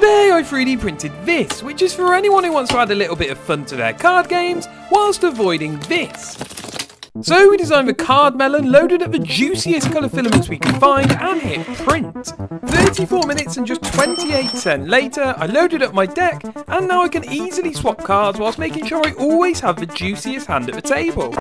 Today I 3D printed this, which is for anyone who wants to add a little bit of fun to their card games whilst avoiding this. So we designed the card melon, loaded up the juiciest colour filaments we could find and hit print. 34 minutes and just 28 cents later, I loaded up my deck and now I can easily swap cards whilst making sure I always have the juiciest hand at the table.